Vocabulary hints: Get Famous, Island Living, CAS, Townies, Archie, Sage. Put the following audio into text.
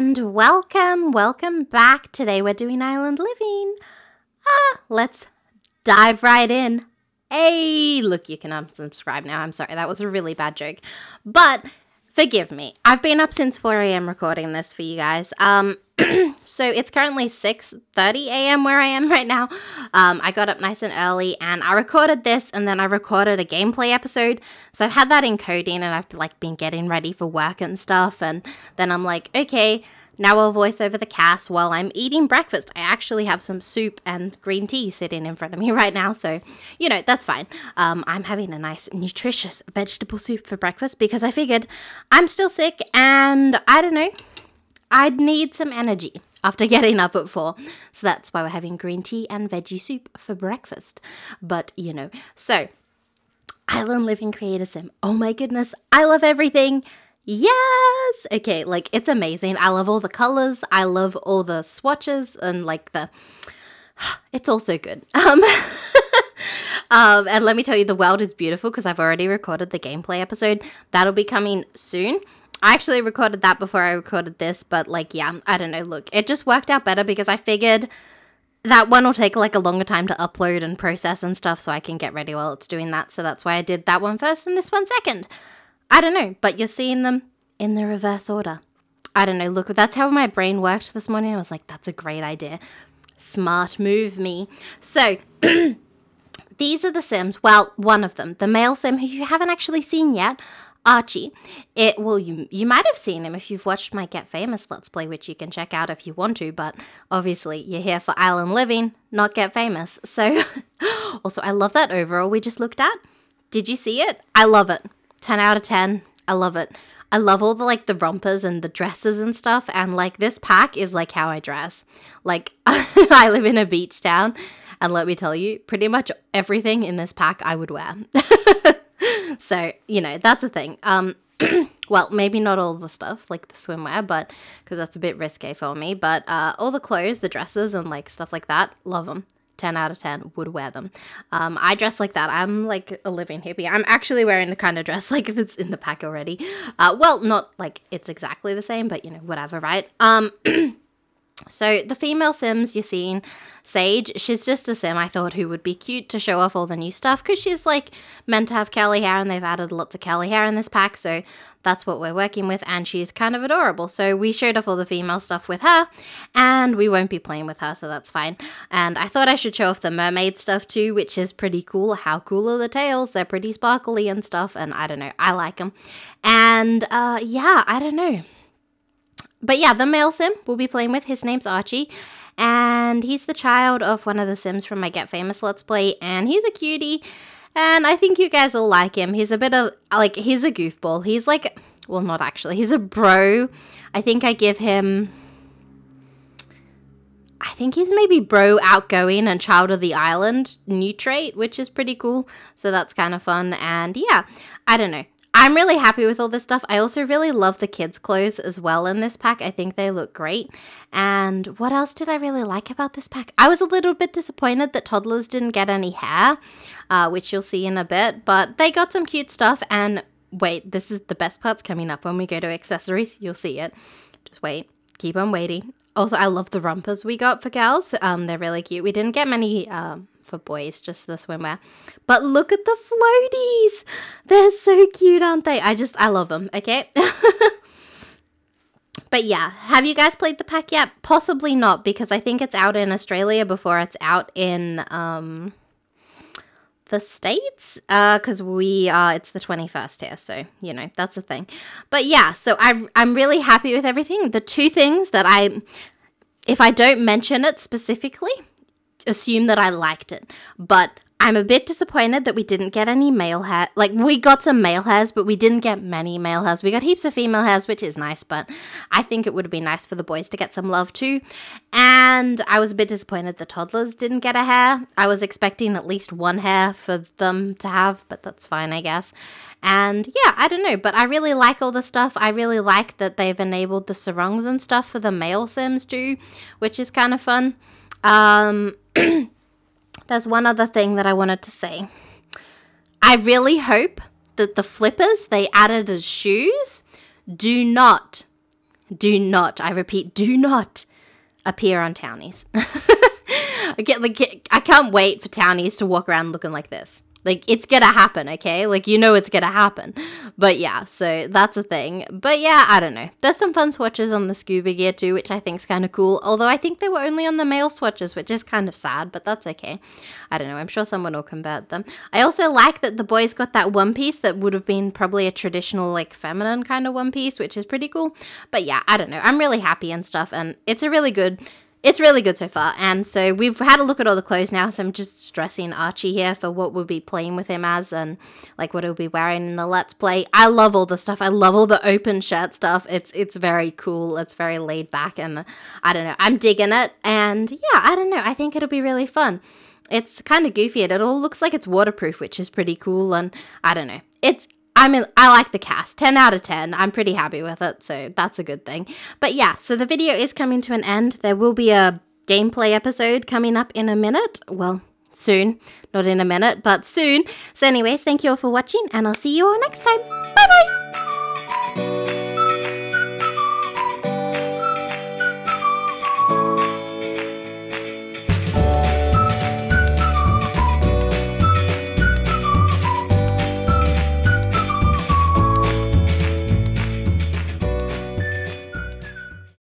And welcome back. Today we're doing Island Living. Let's dive right in. Hey, look, you can unsubscribe now. I'm sorry, that was a really bad joke. But forgive me. I've been up since 4 AM recording this for you guys. So it's currently 6:30 AM where I am right now. I got up nice and early and I recorded this, and then I recorded a gameplay episode. So I've had that in coding and I've like been getting ready for work and stuff. And then I'm like, okay, now I'll voice over the CAS while I'm eating breakfast. I actually have some soup and green tea sitting in front of me right now. So, you know, that's fine. I'm having a nice nutritious vegetable soup for breakfast because I figured I'm still sick and I don't know, I'd need some energy after getting up at 4. So that's why we're having green tea and veggie soup for breakfast. But, you know, so Island Living Creator Sim. Oh my goodness, I love everything. Yes! Okay, like, it's amazing. I love all the colors. I love all the swatches and, like, the... It's all so good. And let me tell you, the world is beautiful because I've already recorded the gameplay episode. That'll be coming soon. I actually recorded that before I recorded this, but, like, yeah, I don't know. Look, it just worked out better because I figured that one will take, like, a longer time to upload and process and stuff so I can get ready while it's doing that. So that's why I did that one first and this one second. I don't know, but you're seeing them in the reverse order. I don't know, look, that's how my brain worked this morning. I was like, that's a great idea. Smart move, me. So, these are the Sims. Well, one of them. The male Sim who you haven't actually seen yet, Archie. You might have seen him if you've watched my Get Famous Let's Play, which you can check out if you want to, but obviously you're here for Island Living, not Get Famous. So, also, I love that overall we just looked at. Did you see it? I love it. 10 out of 10. I love it. I love all the, like, the rompers and the dresses and stuff. And, like, this pack is, like, how I dress. Like, I live in a beach town. And let me tell you, pretty much everything in this pack I would wear. So, you know, that's a thing. Well, maybe not all the stuff, like the swimwear, but because that's a bit risque for me. But all the clothes, the dresses and, like, stuff like that, love them. 10 out of 10, would wear them. I dress like that. I'm like a living hippie. I'm actually wearing the kind of dress like that's in the pack already. Well, not like it's exactly the same, but you know, whatever, right? So the female Sims you're seeing, Sage, she's just a Sim I thought who would be cute to show off all the new stuff because she's like meant to have curly hair and they've added lots of curly hair in this pack. So that's what we're working with and she's kind of adorable. So we showed off all the female stuff with her and we won't be playing with her, so that's fine. And I thought I should show off the mermaid stuff too, which is pretty cool. How cool are the tails? They're pretty sparkly and stuff and I don't know, I like them. And yeah, I don't know. But yeah, the male Sim we'll be playing with, his name's Archie, and he's the child of one of the Sims from my Get Famous Let's Play, and he's a cutie, and I think you guys will like him. He's a bit of, like, he's a goofball. He's like, well, not actually, he's a bro. I think I give him, I think he's maybe bro, outgoing, and child of the island, new trait, which is pretty cool, so that's kind of fun, and yeah, I don't know. I'm really happy with all this stuff. I also really love the kids' clothes as well in this pack. I think they look great. And what else did I really like about this pack? I was a little bit disappointed that toddlers didn't get any hair, which you'll see in a bit, but they got some cute stuff. And wait, this is the best part's coming up. When we go to accessories, you'll see it. Just wait, keep on waiting. Also, I love the rompers we got for girls. They're really cute. We didn't get many, for boys, just the swimwear, but look at the floaties. They're so cute, aren't they? I love them. Okay. But yeah, have you guys played the pack yet? Possibly not, because I think it's out in Australia before it's out in the States, because we are, it's the 21st here, so you know, that's a thing. But yeah, so I'm really happy with everything. The two things that if I don't mention it specifically, assume that I liked it, but I'm a bit disappointed that we didn't get any male hair. Like, we got some male hairs, but we didn't get many male hairs. We got heaps of female hairs, which is nice, but I think it would have been nice for the boys to get some love too. And I was a bit disappointed the toddlers didn't get a hair. I was expecting at least one hair for them to have, but that's fine, I guess. And yeah, I don't know, but I really like all the stuff. I really like that they've enabled the sarongs and stuff for the male Sims too, which is kind of fun. There's one other thing that I wanted to say. I really hope that the flippers they added as shoes do not Do not, I repeat, do not appear on Townies. I can't wait for Townies to walk around looking like this. Like, it's gonna happen, okay? Like, you know it's gonna happen. But yeah, so that's a thing. But yeah, I don't know. There's some fun swatches on the scuba gear too, which I think is kind of cool. Although I think they were only on the male swatches, which is kind of sad, but that's okay. I don't know. I'm sure someone will convert them. I also like that the boys got that one piece that would have been probably a traditional, like, feminine kind of one piece, which is pretty cool. But yeah, I don't know. I'm really happy and stuff, and it's a really good... It's really good so far, and so we've had a look at all the clothes now, so I'm just stressing Archie here for what we'll be playing with him as and, like, what he'll be wearing in the Let's Play. I love all the stuff. I love all the open shirt stuff. It's very cool. It's very laid back, and I don't know. I'm digging it, and yeah, I don't know. I think it'll be really fun. It's kind of goofy, and it all looks like it's waterproof, which is pretty cool, and I don't know. I like the CAS. 10 out of 10. I'm pretty happy with it, so that's a good thing. But yeah, so the video is coming to an end. There will be a gameplay episode coming up in a minute. Well, soon. Not in a minute, but soon. So anyways, thank you all for watching, and I'll see you all next time.